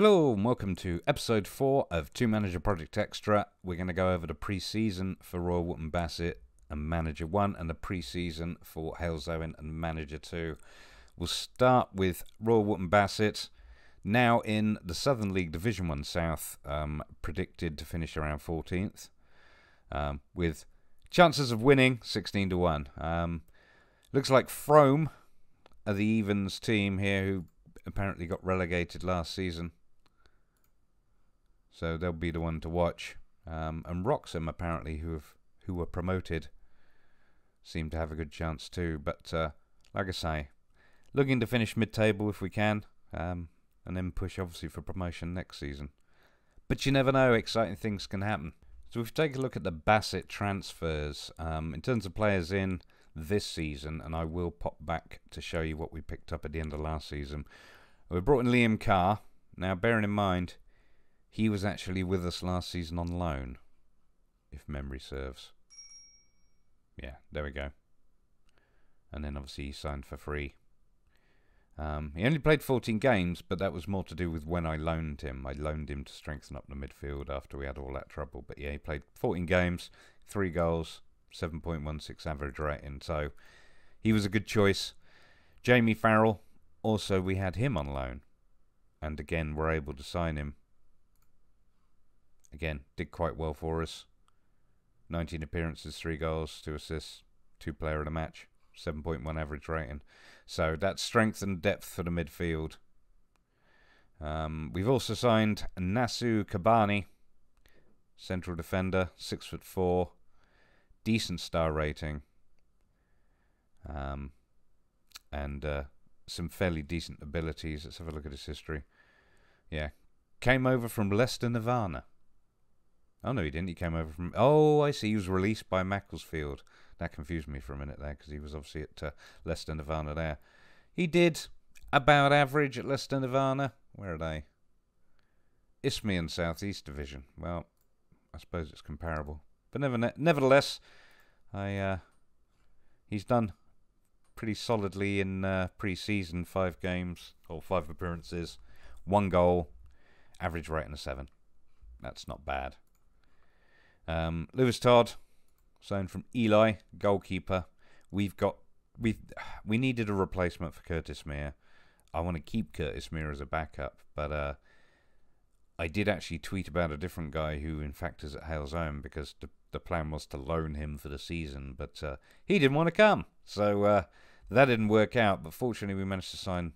Hello and welcome to episode 4 of Two Manager Project Extra. We're going to go over the pre-season for Royal Wootton Bassett and Manager 1 and the pre-season for Halesowen and Manager 2. We'll start with Royal Wootton Bassett, now in the Southern League Division One South, predicted to finish around 14th, with chances of winning 16-1. Looks like Frome are the evens team here who apparently got relegated last season. So they'll be the one to watch. And Wroxham, apparently, who were promoted, seem to have a good chance too. But like I say, looking to finish mid-table if we can, and then push obviously for promotion next season. But you never know; exciting things can happen. So if we take a look at the Bassett transfers, in terms of players in this season, and I will pop back to show you what we picked up at the end of last season. We brought in Liam Carr. Now, bearing in mind, he was actually with us last season on loan, if memory serves. Yeah, there we go. And then obviously he signed for free. He only played 14 games, but that was more to do with when I loaned him. I loaned him to strengthen up the midfield after we had all that trouble. But yeah, he played 14 games, 3 goals, 7.16 average rating. So he was a good choice. Jamie Farrell, also we had him on loan. And again, we're able to sign him. Again, did quite well for us. 19 appearances, 3 goals, 2 assists, 2 player of the match, 7.1 average rating. So that's strength and depth for the midfield. We've also signed Nasu Kabani, central defender, 6'4", decent star rating, and some fairly decent abilities. Let's have a look at his history. Yeah, came over from Leicester Nirvana. Oh, no, he didn't. He came over from... Oh, I see. He was released by Macclesfield. That confused me for a minute there because he was obviously at Leicester Nirvana there. He did about average at Leicester Nirvana. Where are they? Isthmian Southeast Division. Well, I suppose it's comparable. But nevertheless, he's done pretty solidly in pre-season. 5 games, or 5 appearances, 1 goal, average rating of 7. That's not bad. Lewis Todd, signed from Ely, goalkeeper. We needed a replacement for Curtis Meer. I want to keep Curtis Meer as a backup, but I did actually tweet about a different guy who, in fact, is at Halesowen because the plan was to loan him for the season, but he didn't want to come, so that didn't work out. But fortunately, we managed to sign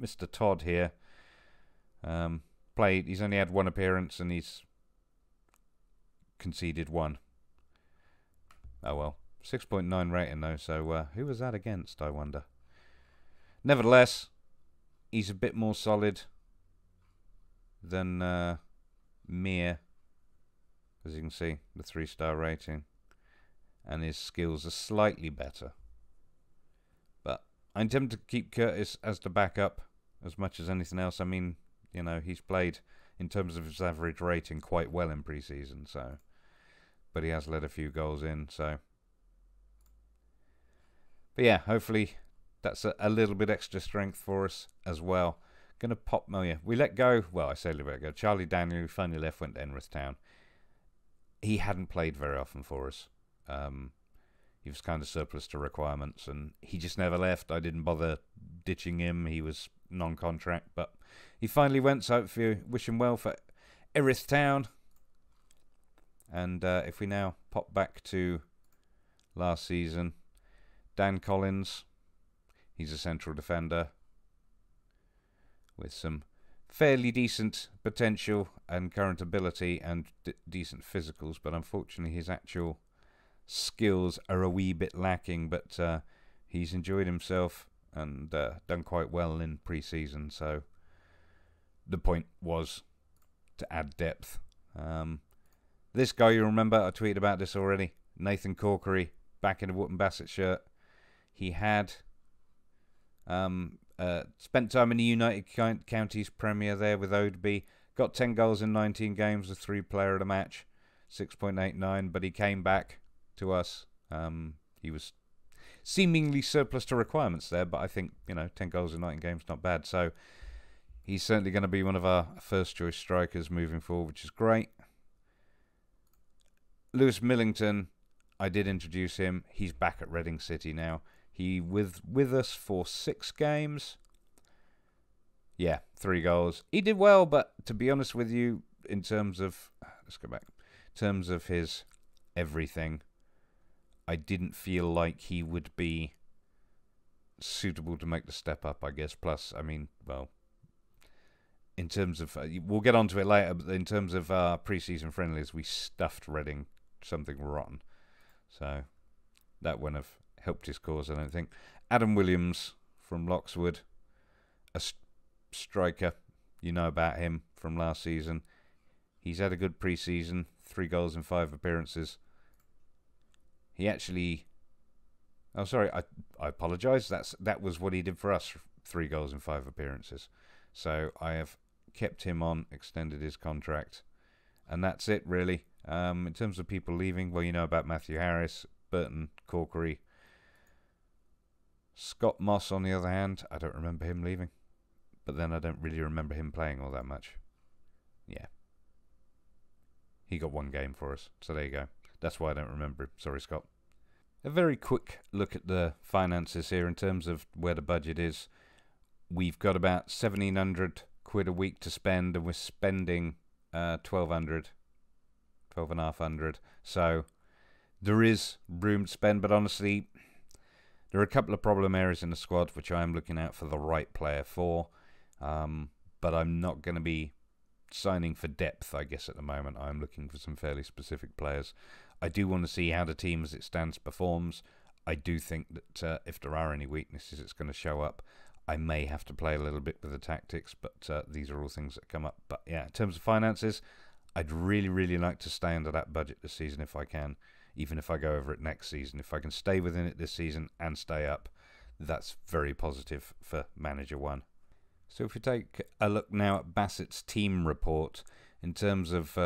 Mr. Todd here. Played. He's only had 1 appearance, and he's conceded 1. Oh well, 6.9 rating though, so who was that against, I wonder? Nevertheless, he's a bit more solid than Meer, as you can see, the 3-star rating, and his skills are slightly better. But I intend to keep Curtis as the backup as much as anything else. I mean, you know, he's played, in terms of his average rating, quite well in pre-season, so... But he has let a few goals in, so... But yeah, hopefully that's a little bit extra strength for us as well. Going to pop... Oh yeah, we let go... Well, I say a little bit ago. Charlie Daniel, who finally left, went to Penrith Town. He hadn't played very often for us. He was kind of surplus to requirements, and he just never left. I didn't bother ditching him. He was non-contract, but he finally went, so wish him well for Penrith Town. And if we now pop back to last season, Dan Collins, he's a central defender with some fairly decent potential and current ability and decent physicals, but unfortunately his actual skills are a wee bit lacking, but he's enjoyed himself and done quite well in pre-season, so the point was to add depth. This guy, you remember, I tweeted about this already. Nathan Corkery, back in a Wootton Bassett shirt. He had spent time in the United Counties Premier there with Odeby. Got 10 goals in 19 games, a 3 player of the match, 6.89. But he came back to us. He was seemingly surplus to requirements there, but I think, you know, 10 goals in 19 games, not bad. So He's certainly going to be one of our first-choice strikers moving forward, which is great. Lewis Millington, I did introduce him. He's back at Reading City now. He with us for 6 games. Yeah, 3 goals. He did well, but to be honest with you, in terms of... Let's go back. In terms of his everything, I didn't feel like he would be suitable to make the step up, I guess. Plus, I mean, well... In terms of, we'll get onto it later, but in terms of pre-season friendlies, we stuffed Reading something rotten. So that wouldn't have helped his cause, I don't think. Adam Williams from Loxwood, a striker. You know about him from last season. He's had a good pre-season, 3 goals in 5 appearances. He actually... Oh, sorry, I apologise. That was what he did for us, 3 goals in 5 appearances. So I have kept him on, extended his contract, and that's it really. In terms of people leaving, well, you know about Matthew Harris, Burton, Corkery. Scott Moss, on the other hand, I don't remember him leaving, but then I don't really remember him playing all that much. Yeah, he got 1 game for us, so there you go. That's why I don't remember him. Sorry, Scott. A very quick look at the finances here in terms of where the budget is. We've got about 1,700 quid a week to spend, and we're spending 1,200, 1,250. So there is room to spend, but honestly, there are a couple of problem areas in the squad which I am looking out for the right player for. But I'm not going to be signing for depth, I guess, at the moment. I'm looking for some fairly specific players. I do want to see how the team as it stands performs. I do think that if there are any weaknesses, it's going to show up. I may have to play a little bit with the tactics, but these are all things that come up. But yeah, in terms of finances, I'd really, really like to stay under that budget this season if I can, even if I go over it next season. If I can stay within it this season and stay up, that's very positive for Manager 1. So if we take a look now at Bassett's team report, in terms of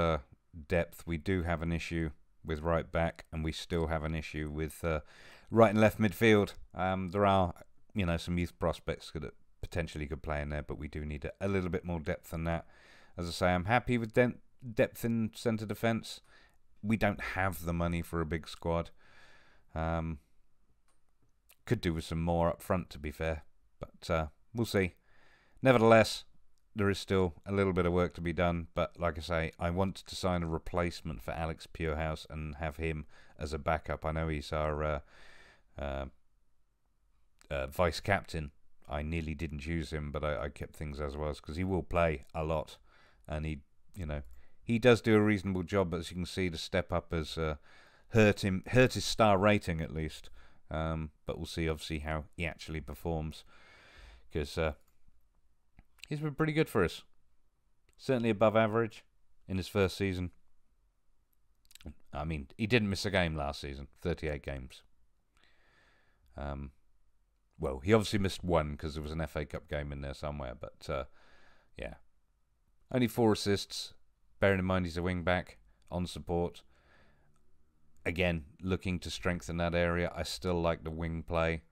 depth, we do have an issue with right back, and we still have an issue with right and left midfield. There are... You know, some youth prospects that potentially could play in there, but we do need a little bit more depth than that. As I say, I'm happy with depth in centre defence. We don't have the money for a big squad. Could do with some more up front, to be fair, but we'll see. Nevertheless, there is still a little bit of work to be done, but like I say, I want to sign a replacement for Alex Purehouse and have him as a backup. I know he's our... vice captain. I nearly didn't choose him, but I kept things as was because he will play a lot, and he does do a reasonable job. But as you can see, the step up has hurt his star rating at least. But we'll see obviously how he actually performs, because he's been pretty good for us. Certainly above average in his first season. I mean, he didn't miss a game last season. 38 games. Well, he obviously missed 1 because there was an FA Cup game in there somewhere, but yeah. Only 4 assists, bearing in mind he's a wing-back on support. Again, looking to strengthen that area. I still like the wing play,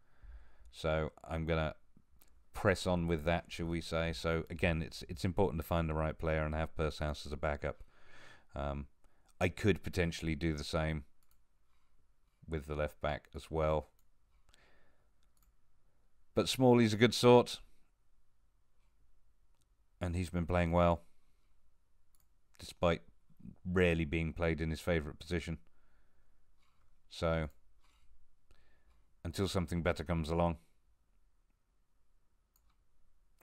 so I'm going to press on with that, shall we say. So, again, it's important to find the right player and have Purehouse as a backup. I could potentially do the same with the left-back as well. But Smalley's a good sort, and he's been playing well, despite rarely being played in his favourite position. So, until something better comes along.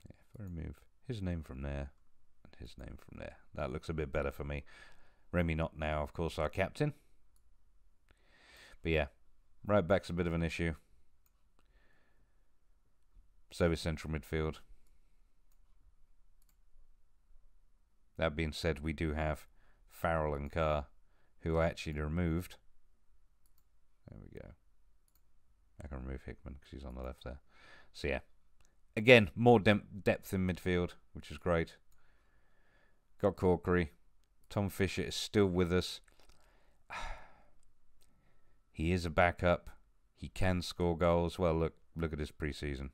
Yeah, if I remove his name from there, and his name from there, that looks a bit better for me. Remy Knott now, of course, our captain. But yeah, right back's a bit of an issue. So is central midfield. That being said, we do have Farrell and Carr, who I actually removed. There we go. I can remove Hickman because he's on the left there. So yeah, again, more depth in midfield, which is great. Got Corkery. Tom Fisher is still with us. He is a backup. He can score goals. Well, look at his pre-season.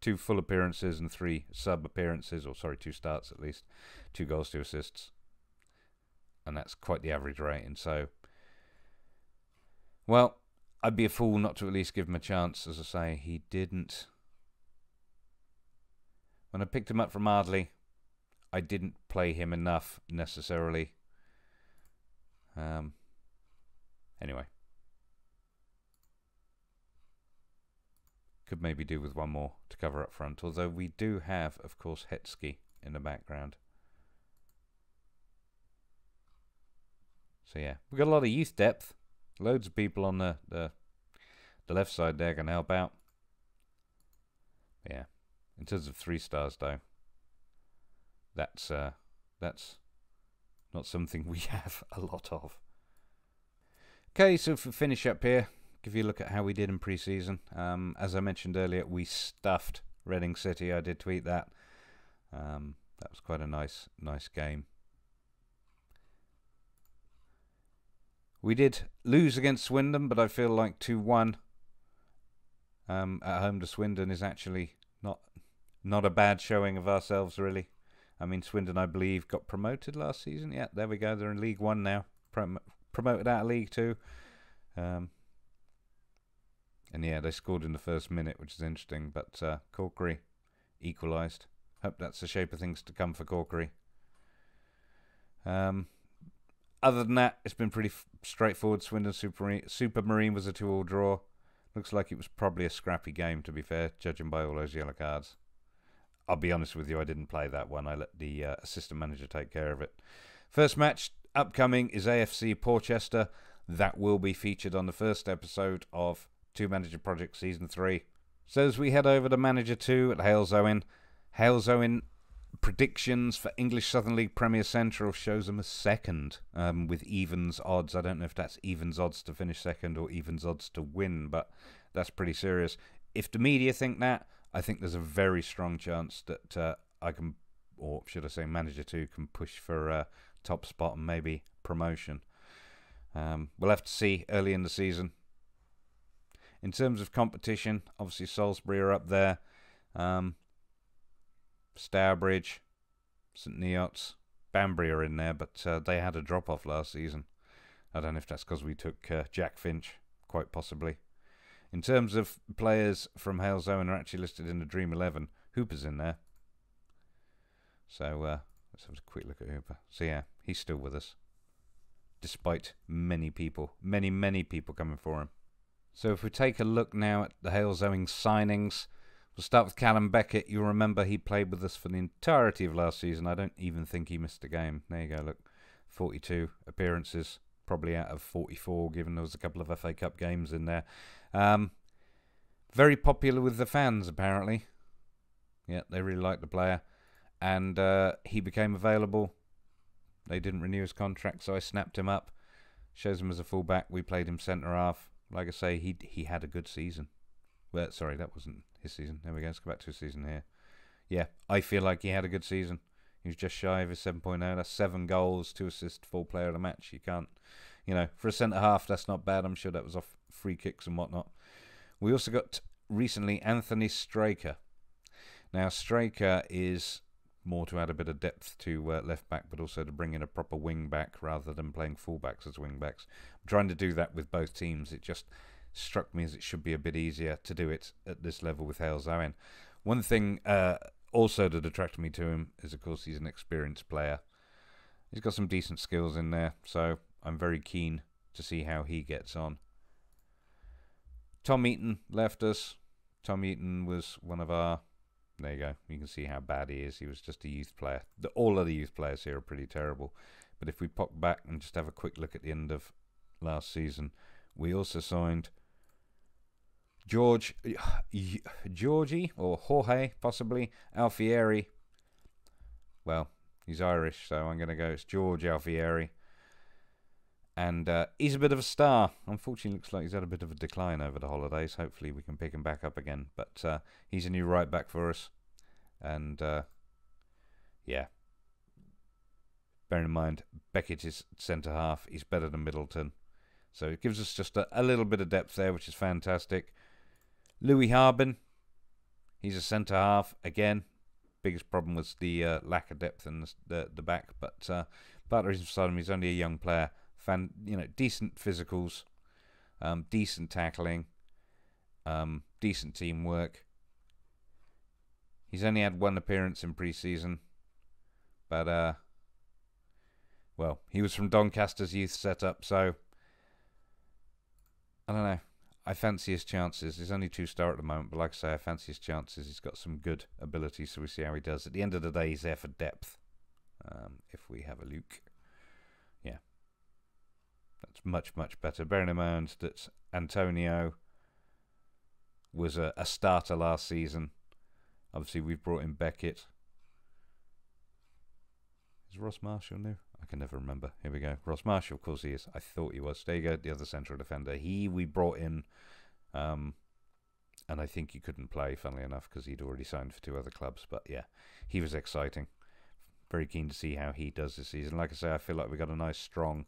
two full appearances and three sub appearances, or sorry, two starts at least, 2 goals, 2 assists, and that's quite the average rating. So, well, I'd be a fool not to at least give him a chance. As I say, he didn't. When I picked him up from Ardley, I didn't play him enough necessarily. Anyway, could maybe do with one more to cover up front, although we do have, of course, Hetsky in the background. So yeah, we've got a lot of youth depth. Loads of people on the left side there can help out. But yeah, in terms of 3 stars though, that's not something we have a lot of. Okay, so for finish up here, give you a look at how we did in pre-season. As I mentioned earlier, we stuffed Reading City. I did tweet that. That was quite a nice game. We did lose against Swindon, but I feel like 2-1 at home to Swindon is actually not a bad showing of ourselves, really. I mean, Swindon, I believe, got promoted last season. Yeah, there we go. They're in League One now. Promoted out of League Two. And yeah, they scored in the first minute, which is interesting. But Corkery equalised. Hope that's the shape of things to come for Corkery. Other than that, it's been pretty straightforward. Swindon Supermarine was a 2-all draw. Looks like it was probably a scrappy game, to be fair, judging by all those yellow cards. I'll be honest with you, I didn't play that one. I let the assistant manager take care of it. First match upcoming is AFC Porchester. That will be featured on the first episode of Two Manager Project Season 3. So as we head over to Manager 2 at Halesowen, Halesowen predictions for English Southern League Premier Central shows them a second with evens odds. I don't know if that's evens odds to finish second or evens odds to win, but that's pretty serious. If the media think that, I think there's a very strong chance that I can, or should I say Manager 2 can push for top spot and maybe promotion. We'll have to see early in the season. In terms of competition, obviously Salisbury are up there. Stourbridge, St Neots, Banbury are in there, but they had a drop-off last season. I don't know if that's because we took Jack Finch, quite possibly. In terms of players from Halesowen are actually listed in the Dream 11. Hooper's in there. So let's have a quick look at Hooper. So yeah, he's still with us, despite many people, many people coming for him. So if we take a look now at the Halesowen signings, we'll start with Callum Beckett. You'll remember he played with us for the entirety of last season. I don't even think he missed a game. There you go, look. 42 appearances, probably out of 44, given there was a couple of FA Cup games in there. Very popular with the fans, apparently. Yeah, they really liked the player. And he became available. They didn't renew his contract, so I snapped him up. Shows him as a fullback. We played him centre-half. Like I say, he had a good season. Well, sorry, that wasn't his season. There we go. Let's go back to his season here. Yeah, I feel like he had a good season. He was just shy of his 7.0. That's 7 goals, 2 assists, 4 player of the match. You can't, you know, for a centre-half, that's not bad. I'm sure that was off free kicks and whatnot. We also got, recently, Anthony Straker. Now, Straker is more to add a bit of depth to left-back, but also to bring in a proper wing-back rather than playing full-backs as wing-backs. I'm trying to do that with both teams. It just struck me as it should be a bit easier to do it at this level with Halesowen. One thing also that attracted me to him is, of course, he's an experienced player. He's got some decent skills in there, so I'm very keen to see how he gets on. Tom Eaton left us. Tom Eaton was one of our... There you go. You can see how bad he is. He was just a youth player. All of the youth players here are pretty terrible. But if we pop back and just have a quick look at the end of last season, we also signed Georgie, or Jorge, possibly, Alfieri. Well, he's Irish, so I'm going to go, it's George Alfieri. And he's a bit of a star. Unfortunately, looks like he's had a bit of a decline over the holidays. Hopefully we can pick him back up again. But he's a new right-back for us. And, yeah. Bear in mind, Beckett is centre-half. He's better than Middleton. So it gives us just a little bit of depth there, which is fantastic. Louis Harbin. He's a centre half again. Biggest problem was the lack of depth in the back, but part of the reason for signing him, he's only a young player. Fan, you know, decent physicals, decent tackling, decent teamwork. He's only had one appearance in pre-season, but well, he was from Doncaster's youth setup, so I don't know. I fancy his chances. He's only 2-star at the moment, but like I say, I fancy his chances. He's got some good ability, so we see how he does. At the end of the day, he's there for depth. If we have a look. Yeah. That's much, much better. Bearing in mind that Antonio was a starter last season. Obviously, we've brought in Beckett. Is Ross Marshall new? I can never remember. Here we go. Ross Marshall, of course he is. I thought he was. There you go, the other central defender. He we brought in, and I think he couldn't play, funnily enough, because he'd already signed for 2 other clubs. But yeah, he was exciting. Very keen to see how he does this season. Like I say, I feel like we've got a nice, strong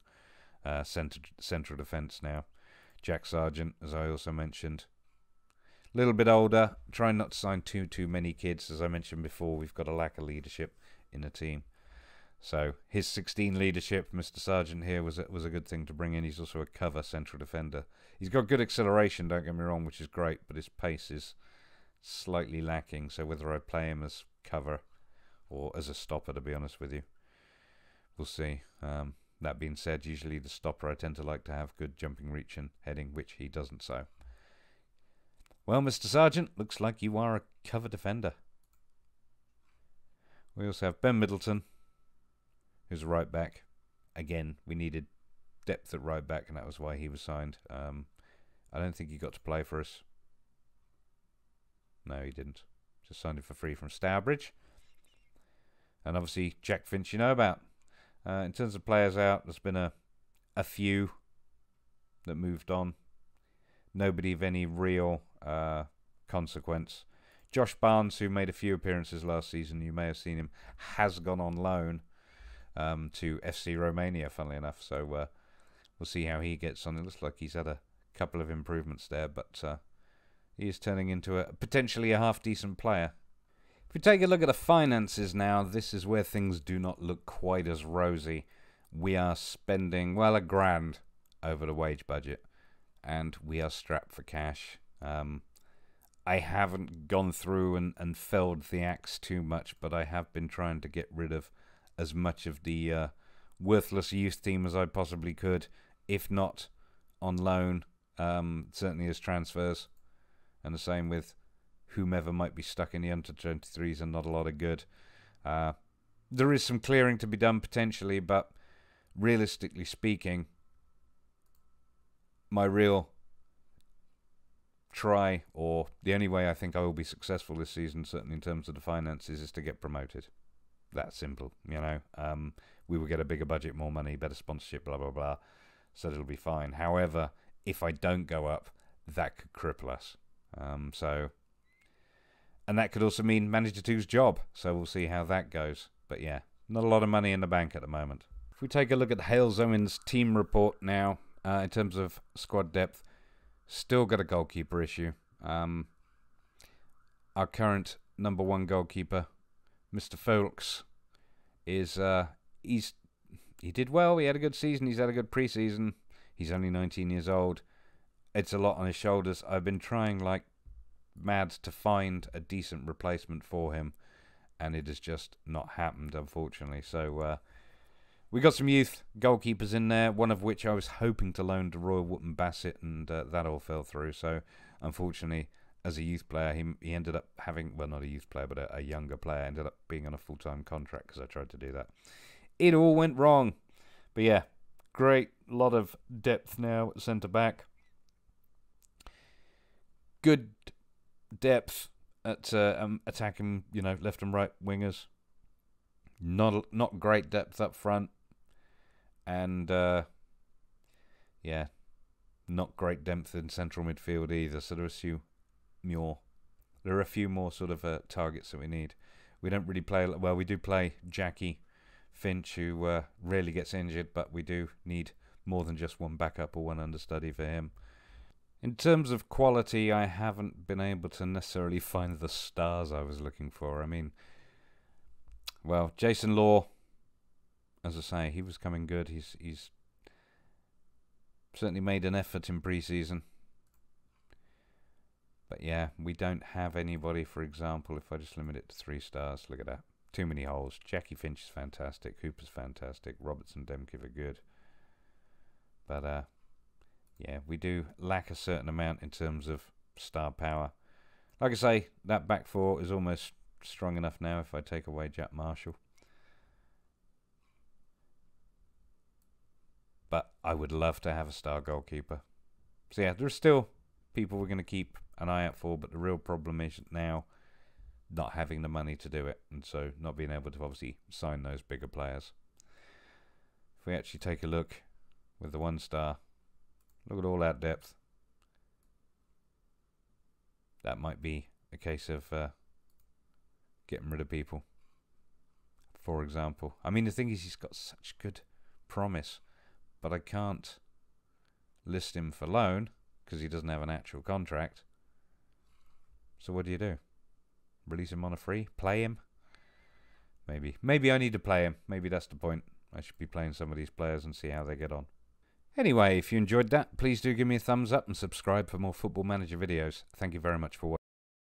central defence now. Jack Sargent, as I also mentioned. A little bit older. Trying not to sign too many kids. As I mentioned before, we've got a lack of leadership in the team. So his 16 leadership, Mr. Sargent here, was a good thing to bring in. He's also a cover central defender. He's got good acceleration, don't get me wrong, which is great, but his pace is slightly lacking. So whether I play him as cover or as a stopper, to be honest with you, we'll see. That being said, usually the stopper, I tend to like to have good jumping, reach and heading, which he doesn't. So, well, Mr. Sargent, looks like you are a cover defender. We also have Ben Middleton, who's a right back. Again, we needed depth at right back, and that was why he was signed. I don't think he got to play for us. No, he didn't. Just signed him for free from Stourbridge. And obviously, Jack Finch, you know about. In terms of players out, there's been a few that moved on. Nobody of any real consequence. Josh Barnes, who made a few appearances last season, you may have seen him, has gone on loan to FC Romania, funnily enough, so we'll see how he gets on. It looks like he's had a couple of improvements there, but he is turning into a potentially a half-decent player. If we take a look at the finances now, this is where things do not look quite as rosy. We are spending, well, £1,000 over the wage budget, and we are strapped for cash. I haven't gone through and felled the axe too much, but I have been trying to get rid of as much of the worthless youth team as I possibly could, if not on loan, certainly as transfers, and the same with whomever might be stuck in the under-23s and not a lot of good. There is some clearing to be done potentially, but realistically speaking, my real try, or the only way I think I will be successful this season, certainly in terms of the finances, is to get promoted. That simple, you know. We will get a bigger budget, more money, better sponsorship, blah, blah, blah. So it'll be fine. However, if I don't go up, that could cripple us. And that could also mean Manager 2's job. So we'll see how that goes. But yeah, not a lot of money in the bank at the moment. If we take a look at Halesowen's team report now, in terms of squad depth, still got a goalkeeper issue. Our current #1 goalkeeper, Mr. Folks, is he did well. He had a good season. He's had a good preseason. He's only 19 years old. It's a lot on his shoulders. I've been trying like mad to find a decent replacement for him, and it has just not happened, unfortunately. So we got some youth goalkeepers in there, one of which I was hoping to loan to Royal Wootton Bassett, and that all fell through. So unfortunately, as a youth player, he ended up having, well, not a youth player, but a younger player, ended up being on a full-time contract because I tried to do that. It all went wrong. But yeah, great lot of depth now at centre-back. Good depth at attacking, you know, left and right wingers. Not great depth up front. And, yeah, not great depth in central midfield either, so there are a few... There are a few more sort of targets that we need. We don't really play, well, we do play Jackie Finch, who rarely gets injured, but we do need more than just one backup or one understudy for him. In terms of quality, I haven't been able to necessarily find the stars I was looking for. I mean, well, Jason Law, as I say, he was coming good. He's certainly made an effort in pre-season. But yeah, we don't have anybody, for example, if I just limit it to 3 stars. Look at that. Too many holes. Jackie Finch is fantastic. Hooper's fantastic. Robertson Demkiv are good. But, yeah, we do lack a certain amount in terms of star power. Like I say, that back four is almost strong enough now if I take away Jack Marshall. But I would love to have a star goalkeeper. So yeah, there's still people we're going to keep an eye out for, but the real problem is now not having the money to do it, and so not being able to obviously sign those bigger players. If we actually take a look with the 1 star, look at all that depth. That might be a case of getting rid of people, for example. I mean, the thing is, he's got such good promise, but I can't list him for loan because he doesn't have an actual contract. So what do? Release him on a free? Play him? Maybe I need to play him. Maybe that's the point. I should be playing some of these players and see how they get on. Anyway, if you enjoyed that, please do give me a thumbs up and subscribe for more Football Manager videos. Thank you very much for watching.